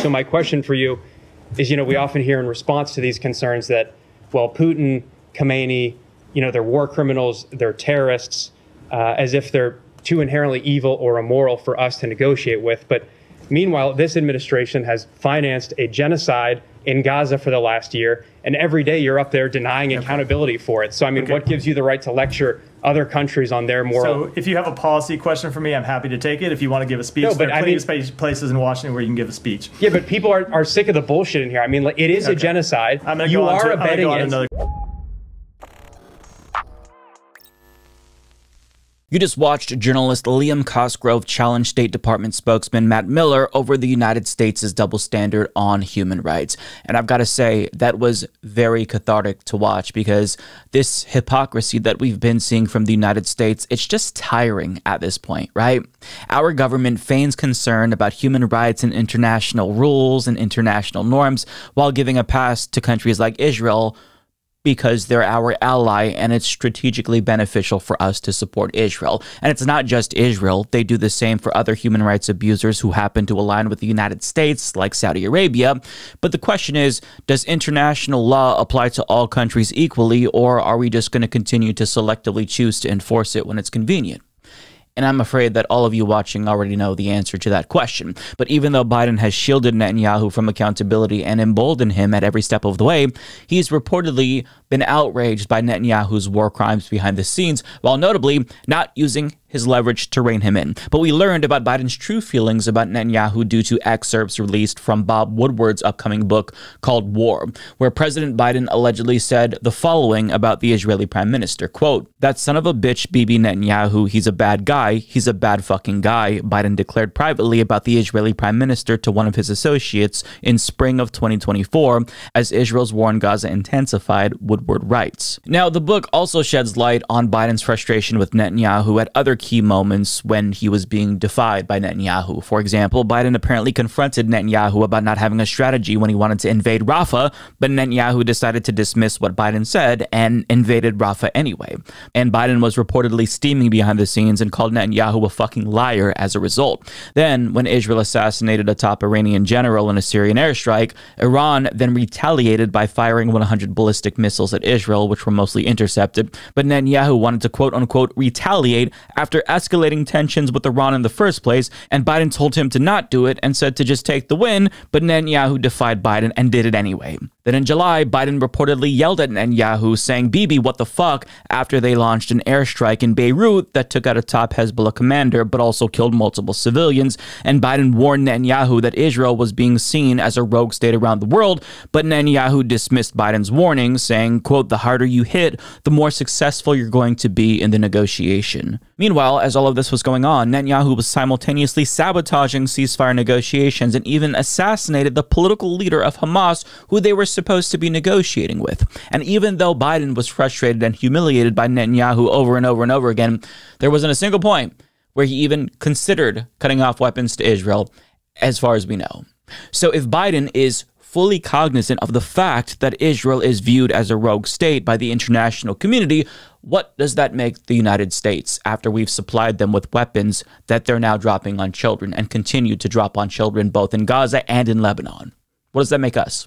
So my question for you is, we often hear in response to these concerns that, well, Putin, Khomeini, they're war criminals, they're terrorists, as if they're too inherently evil or immoral for us to negotiate with. But meanwhile, this administration has financed a genocide in Gaza for the last year, and every day you're up there denying accountability for it. So, I mean, what gives you the right to lecture other countries on their moral? So if you have a policy question for me, I'm happy to take it. If you want to give a speech, no, but there are plenty of places in Washington where you can give a speech. Yeah, but people are sick of the bullshit in here. I mean, like, it is a genocide. I'm going to go on another. You just watched journalist Liam Cosgrove challenge State Department spokesman Matt Miller over the United States' double standard on human rights. And I've got to say, that was very cathartic to watch, because this hypocrisy that we've been seeing from the United States, it's just tiring at this point, right? Our government feigns concern about human rights and international rules and international norms while giving a pass to countries like Israel, because they're our ally and it's strategically beneficial for us to support Israel. And it's not just Israel. They do the same for other human rights abusers who happen to align with the United States, like Saudi Arabia. But the question is, does international law apply to all countries equally, or are we just going to continue to selectively choose to enforce it when it's convenient? And I'm afraid that all of you watching already know the answer to that question. But even though Biden has shielded Netanyahu from accountability and emboldened him at every step of the way, he's reportedly been outraged by Netanyahu's war crimes behind the scenes, while notably not using his leverage to rein him in. But we learned about Biden's true feelings about Netanyahu due to excerpts released from Bob Woodward's upcoming book called War, where President Biden allegedly said the following about the Israeli prime minister, quote, "That son of a bitch, Bibi Netanyahu, he's a bad guy. He's a bad fucking guy," Biden declared privately about the Israeli prime minister to one of his associates in spring of 2024 as Israel's war in Gaza intensified, Woodward writes. Now, the book also sheds light on Biden's frustration with Netanyahu at other key moments when he was being defied by Netanyahu. For example, Biden apparently confronted Netanyahu about not having a strategy when he wanted to invade Rafah, but Netanyahu decided to dismiss what Biden said and invaded Rafah anyway. And Biden was reportedly steaming behind the scenes and called Netanyahu a fucking liar as a result. Then, when Israel assassinated a top Iranian general in a Syrian airstrike, Iran then retaliated by firing 100 ballistic missiles at Israel, which were mostly intercepted. But Netanyahu wanted to quote-unquote retaliate after escalating tensions with Iran in the first place, and Biden told him to not do it and said to just take the win, but Netanyahu defied Biden and did it anyway. Then in July, Biden reportedly yelled at Netanyahu, saying, "Bibi, what the fuck," after they launched an airstrike in Beirut that took out a top Hezbollah commander but also killed multiple civilians, and Biden warned Netanyahu that Israel was being seen as a rogue state around the world, but Netanyahu dismissed Biden's warning, saying, quote, "The harder you hit, the more successful you're going to be in the negotiation." Meanwhile, as all of this was going on, Netanyahu was simultaneously sabotaging ceasefire negotiations and even assassinated the political leader of Hamas, who they were supposed to be negotiating with. And even though Biden was frustrated and humiliated by Netanyahu over and over and over again, there wasn't a single point where he even considered cutting off weapons to Israel, as far as we know. So if Biden is fully cognizant of the fact that Israel is viewed as a rogue state by the international community, what does that make the United States after we've supplied them with weapons that they're now dropping on children and continue to drop on children both in Gaza and in Lebanon? What does that make us?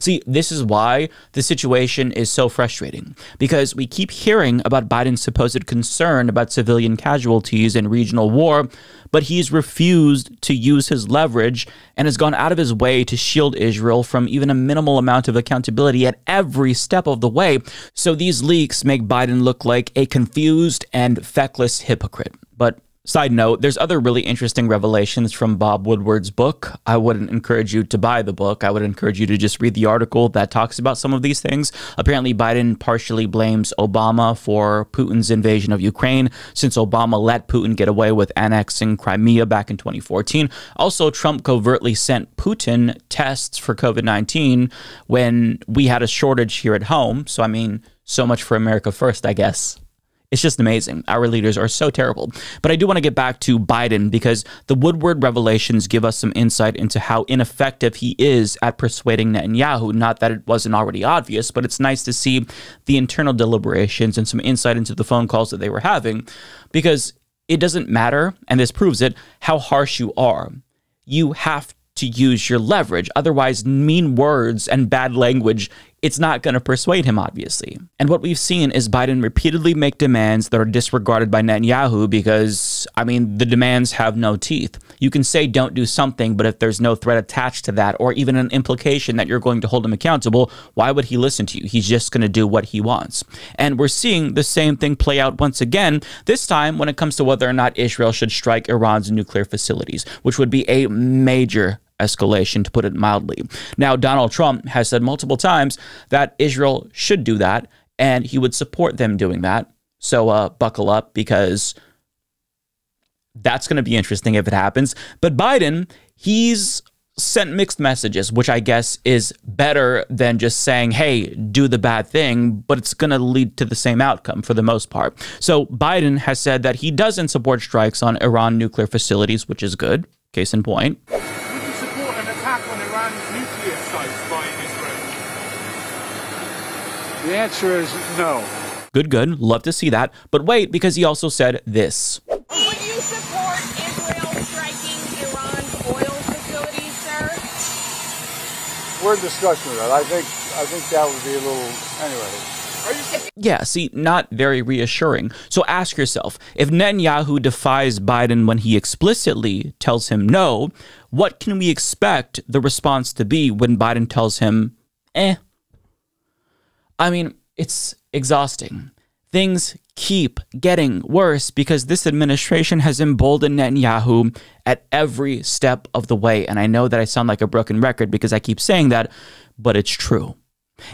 See, this is why the situation is so frustrating, because we keep hearing about Biden's supposed concern about civilian casualties in regional war, but he's refused to use his leverage and has gone out of his way to shield Israel from even a minimal amount of accountability at every step of the way. So these leaks make Biden look like a confused and feckless hypocrite. But side note, there's other really interesting revelations from Bob Woodward's book. I wouldn't encourage you to buy the book. I would encourage you to just read the article that talks about some of these things. Apparently, Biden partially blames Obama for Putin's invasion of Ukraine, since Obama let Putin get away with annexing Crimea back in 2014. Also, Trump covertly sent Putin tests for COVID-19 when we had a shortage here at home. So, I mean, so much for America first, I guess. It's just amazing. Our leaders are so terrible. But I do want to get back to Biden, because the Woodward revelations give us some insight into how ineffective he is at persuading Netanyahu. Not that it wasn't already obvious, but it's nice to see the internal deliberations and some insight into the phone calls that they were having, because it doesn't matter, and this proves it, how harsh you are. You have to use your leverage. Otherwise, mean words and bad language, it's not going to persuade him, obviously. And what we've seen is Biden repeatedly make demands that are disregarded by Netanyahu because, I mean, the demands have no teeth. You can say don't do something, but if there's no threat attached to that or even an implication that you're going to hold him accountable, why would he listen to you? He's just going to do what he wants. And we're seeing the same thing play out once again, this time when it comes to whether or not Israel should strike Iran's nuclear facilities, which would be a major escalation, to put it mildly. Now, Donald Trump has said multiple times that Israel should do that, and he would support them doing that. So buckle up, because that's going to be interesting if it happens. But Biden, he's sent mixed messages, which I guess is better than just saying, hey, do the bad thing, but it's going to lead to the same outcome for the most part. So Biden has said that he doesn't support strikes on Iran nuclear facilities, which is good. Case in point. The answer is no. Good, good. Love to see that. But wait, because he also said this. Would you support Israel striking Iran's oil facilities, sir? We're in discussion about that. I think that would be a little... Anyway... Yeah, see, not very reassuring. So ask yourself, if Netanyahu defies Biden when he explicitly tells him no, what can we expect the response to be when Biden tells him, eh? I mean, it's exhausting. Things keep getting worse because this administration has emboldened Netanyahu at every step of the way. And I know that I sound like a broken record because I keep saying that, but it's true.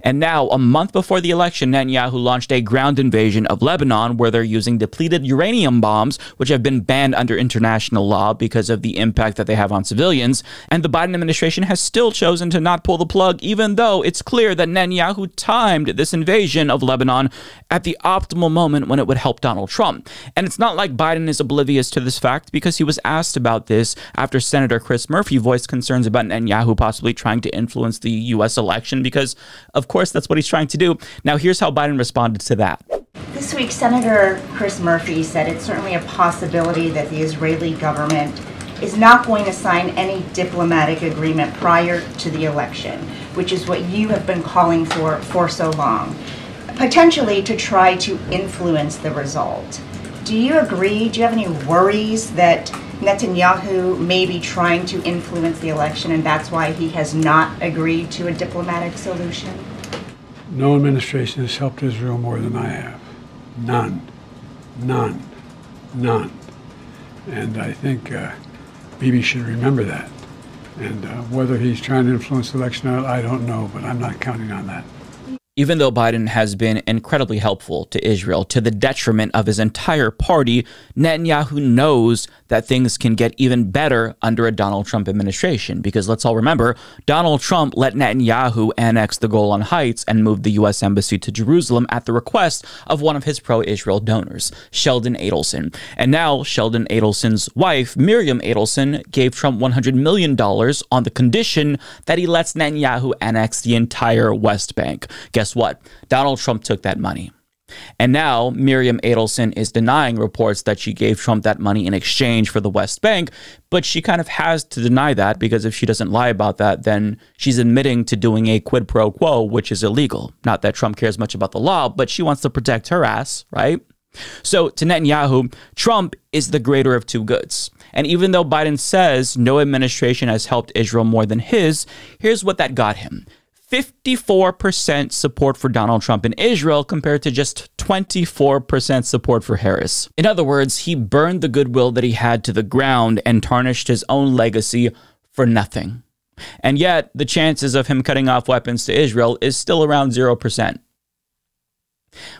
And now, a month before the election, Netanyahu launched a ground invasion of Lebanon where they're using depleted uranium bombs, which have been banned under international law because of the impact that they have on civilians. And the Biden administration has still chosen to not pull the plug, even though it's clear that Netanyahu timed this invasion of Lebanon at the optimal moment when it would help Donald Trump. And it's not like Biden is oblivious to this fact, because he was asked about this after Senator Chris Murphy voiced concerns about Netanyahu possibly trying to influence the U.S. election, because of course, that's what he's trying to do. Now, here's how Biden responded to that. This week, Senator Chris Murphy said it's certainly a possibility that the Israeli government is not going to sign any diplomatic agreement prior to the election, which is what you have been calling for so long, potentially to try to influence the result. Do you agree? Do you have any worries that Netanyahu may be trying to influence the election, and that's why he has not agreed to a diplomatic solution? No administration has helped Israel more than I have. None. None. None. And I think Bibi should remember that. And whether he's trying to influence the election or not, I don't know, but I'm not counting on that. Even though Biden has been incredibly helpful to Israel, to the detriment of his entire party, Netanyahu knows that things can get even better under a Donald Trump administration. Because let's all remember, Donald Trump let Netanyahu annex the Golan Heights and move the U.S. embassy to Jerusalem at the request of one of his pro-Israel donors, Sheldon Adelson. And now Sheldon Adelson's wife, Miriam Adelson, gave Trump $100 million on the condition that he lets Netanyahu annex the entire West Bank. Guess what? Donald Trump took that money. And now Miriam Adelson is denying reports that she gave Trump that money in exchange for the West Bank, but she kind of has to deny that, because if she doesn't lie about that, then she's admitting to doing a quid pro quo, which is illegal. Not that Trump cares much about the law, but she wants to protect her ass, right? So to Netanyahu, Trump is the greater of two goods. And even though Biden says no administration has helped Israel more than his, here's what that got him. 54% support for Donald Trump in Israel compared to just 24% support for Harris. In other words, he burned the goodwill that he had to the ground and tarnished his own legacy for nothing. And yet, the chances of him cutting off weapons to Israel is still around 0%.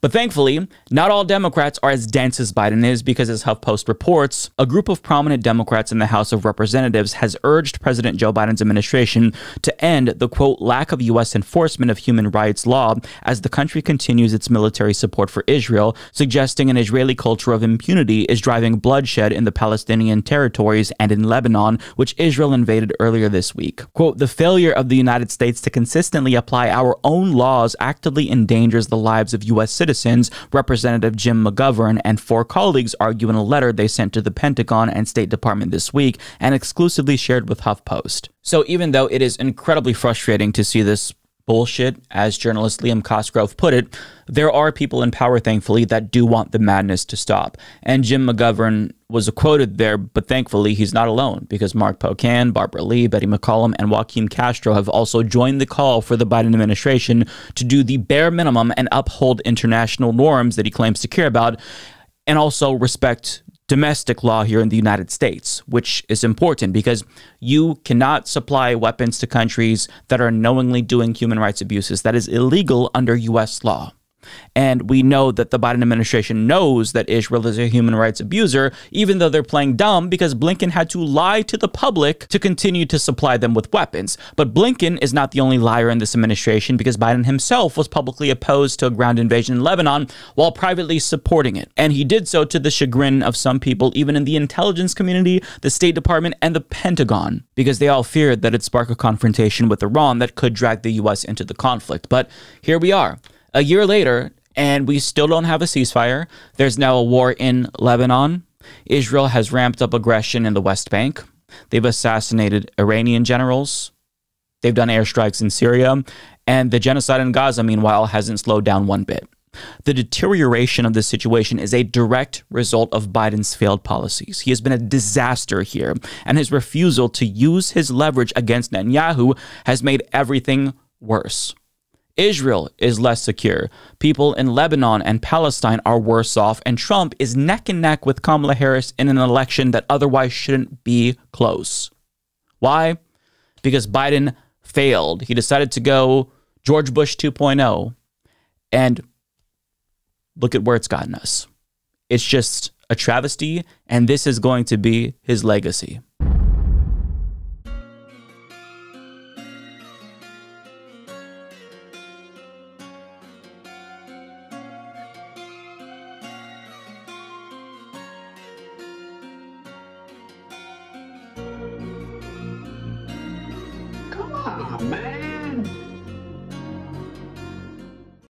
But thankfully, not all Democrats are as dense as Biden is, because as HuffPost reports, a group of prominent Democrats in the House of Representatives has urged President Joe Biden's administration to end the, quote, lack of U.S. enforcement of human rights law as the country continues its military support for Israel, suggesting an Israeli culture of impunity is driving bloodshed in the Palestinian territories and in Lebanon, which Israel invaded earlier this week. Quote, the failure of the United States to consistently apply our own laws actively endangers the lives of U.S. U.S. citizens, Representative Jim McGovern and four colleagues argue in a letter they sent to the Pentagon and State Department this week and exclusively shared with HuffPost. So even though it is incredibly frustrating to see this bullshit, as journalist Liam Cosgrove put it, there are people in power, thankfully, that do want the madness to stop. And Jim McGovern was quoted there, but thankfully he's not alone, because Mark Pocan, Barbara Lee, Betty McCollum, and Joaquin Castro have also joined the call for the Biden administration to do the bare minimum and uphold international norms that he claims to care about, and also respect domestic law here in the United States, which is important because you cannot supply weapons to countries that are knowingly doing human rights abuses. That is illegal under U.S. law. And we know that the Biden administration knows that Israel is a human rights abuser, even though they're playing dumb because Blinken had to lie to the public to continue to supply them with weapons. But Blinken is not the only liar in this administration, because Biden himself was publicly opposed to a ground invasion in Lebanon while privately supporting it. And he did so to the chagrin of some people, even in the intelligence community, the State Department, and the Pentagon, because they all feared that it'd spark a confrontation with Iran that could drag the U.S. into the conflict. But here we are, a year later, and we still don't have a ceasefire. There's now a war in Lebanon. Israel has ramped up aggression in the West Bank. They've assassinated Iranian generals. They've done airstrikes in Syria. And the genocide in Gaza, meanwhile, hasn't slowed down one bit. The deterioration of this situation is a direct result of Biden's failed policies. He has been a disaster here, and his refusal to use his leverage against Netanyahu has made everything worse. Israel is less secure. People in Lebanon and Palestine are worse off, and Trump is neck and neck with Kamala Harris in an election that otherwise shouldn't be close. Why? Because Biden failed. He decided to go George Bush 2.0, and look at where it's gotten us. It's just a travesty, and this is going to be his legacy. Man.